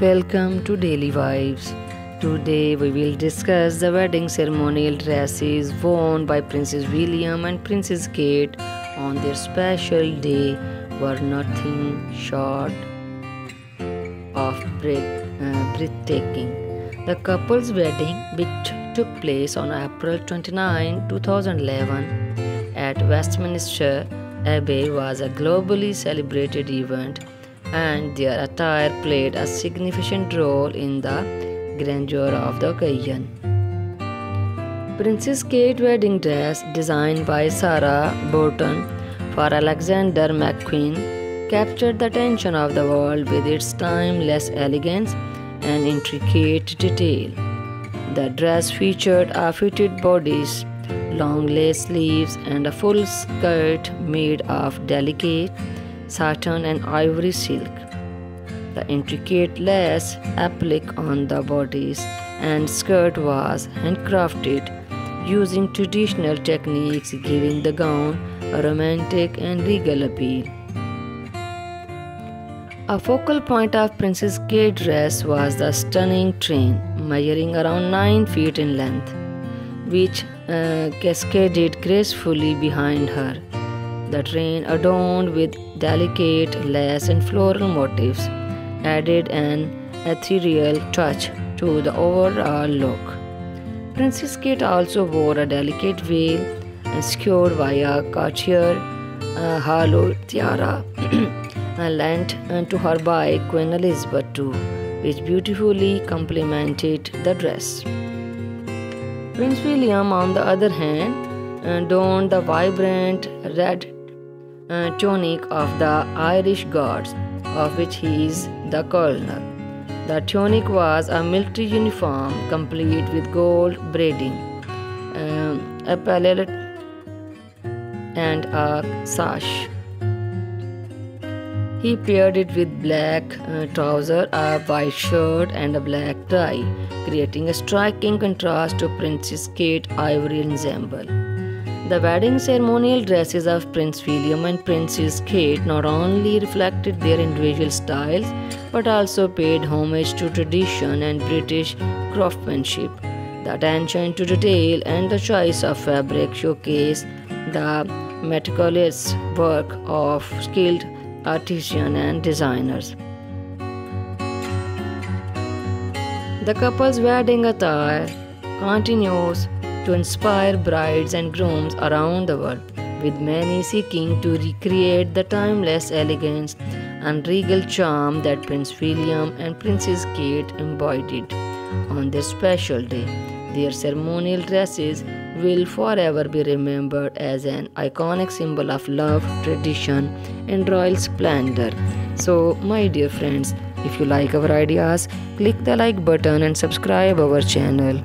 Welcome to Daily Vibes. Today we will discuss the wedding ceremonial dresses worn by Princess William and Princess Kate on their special day were nothing short of breathtaking. The couple's wedding, which took place on April 29, 2011 at Westminster Abbey, was a globally celebrated event, and their attire played a significant role in the grandeur of the occasion. Princess Kate's wedding dress, designed by Sarah Burton for Alexander McQueen, captured the attention of the world with its timeless elegance and intricate detail. The dress featured a fitted bodice, long lace sleeves, and a full skirt made of delicate satin and ivory silk. The intricate lace applique on the bodice and skirt was handcrafted using traditional techniques, giving the gown a romantic and regal appeal. A focal point of Princess Kate's dress was the stunning train, measuring around 9 feet in length, which cascaded gracefully behind her. The train, adorned with delicate lace and floral motifs, added an ethereal touch to the overall look. Princess Kate also wore a delicate veil secured by a Cartier halo tiara lent to her by Queen Elizabeth II, which beautifully complemented the dress. Prince William, on the other hand, adorned the vibrant red tunic of the Irish Guards, of which he is the colonel. The tunic was a military uniform complete with gold braiding, a palette, and a sash. He paired it with black trousers, a white shirt, and a black tie, creating a striking contrast to Princess Kate's ivory ensemble. The wedding ceremonial dresses of Prince William and Princess Kate not only reflected their individual styles but also paid homage to tradition and British craftsmanship. The attention to detail and the choice of fabric showcase the meticulous work of skilled artisans and designers. The couple's wedding attire continues to inspire brides and grooms around the world, with many seeking to recreate the timeless elegance and regal charm that Prince William and Princess Kate embodied on their special day. Their ceremonial dresses will forever be remembered as an iconic symbol of love, tradition, and royal splendor. So, my dear friends, if you like our ideas, click the like button and subscribe our channel.